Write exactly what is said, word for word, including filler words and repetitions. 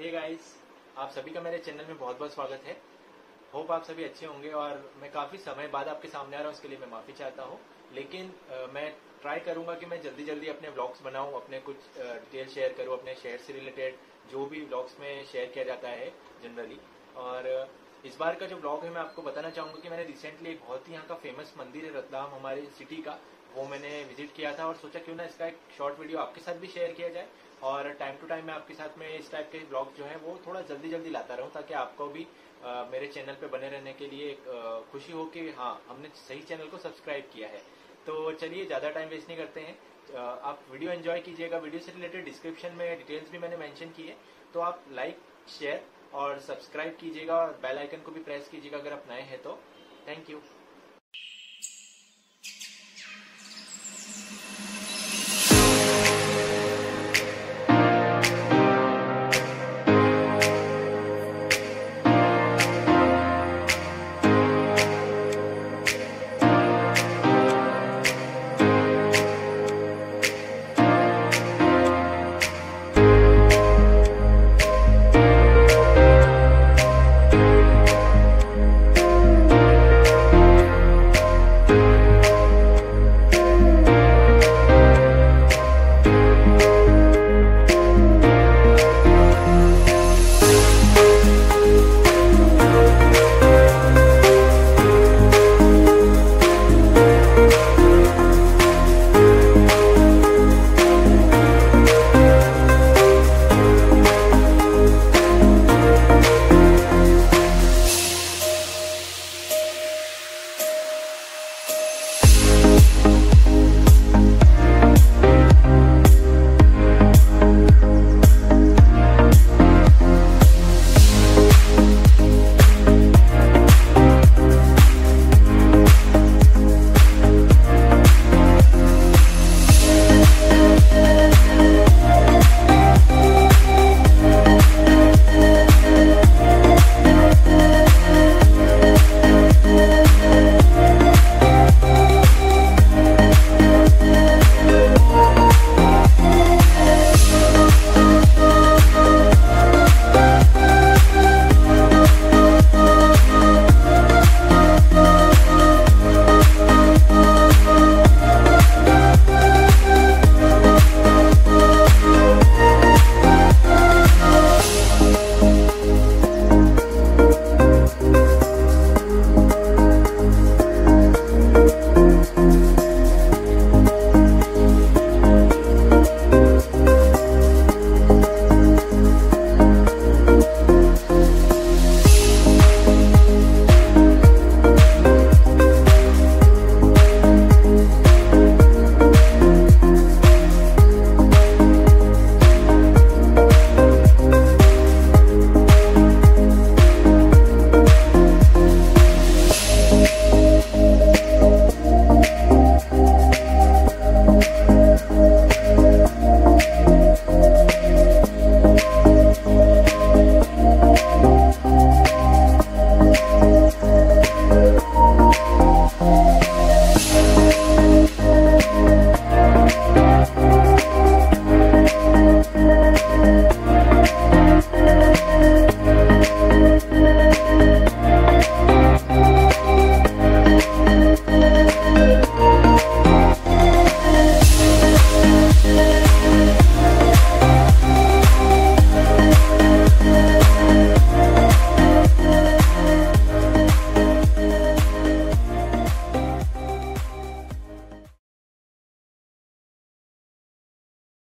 Hey guys, आप सभी का मेरे चैनल में बहुत बहुत स्वागत है। होप आप सभी अच्छे होंगे और मैं काफी समय बाद आपके सामने आ रहा हूँ, उसके लिए मैं माफी चाहता हूँ। लेकिन आ, मैं ट्राई करूंगा कि मैं जल्दी जल्दी अपने व्लॉग्स बनाऊं, अपने कुछ डिटेल शेयर करूं, अपने शहर से रिलेटेड जो भी व्लॉग्स में शेयर किया जाता है जनरली। और इस बार का जो व्लॉग है, मैं आपको बताना चाहूंगा कि मैंने रिसेंटली एक बहुत ही यहाँ का फेमस मंदिर है रतलाम हमारे सिटी का, वो मैंने विजिट किया था और सोचा क्यों ना इसका एक शॉर्ट वीडियो आपके साथ भी शेयर किया जाए। और टाइम टू टाइम मैं आपके साथ में इस टाइप के ब्लॉग जो है वो थोड़ा जल्दी जल्दी लाता रहूं, ताकि आपको भी आ, मेरे चैनल पे बने रहने के लिए एक आ, खुशी हो कि हाँ, हमने सही चैनल को सब्सक्राइब किया है। तो चलिए ज़्यादा टाइम वेस्ट नहीं करते हैं, आ, आप वीडियो एंजॉय कीजिएगा। वीडियो से रिलेटेड डिस्क्रिप्शन में डिटेल्स भी मैंने मैंशन की है, तो आप लाइक, शेयर और सब्सक्राइब कीजिएगा और बेल आइकन को भी प्रेस कीजिएगा अगर आप नए हैं तो। Thank you.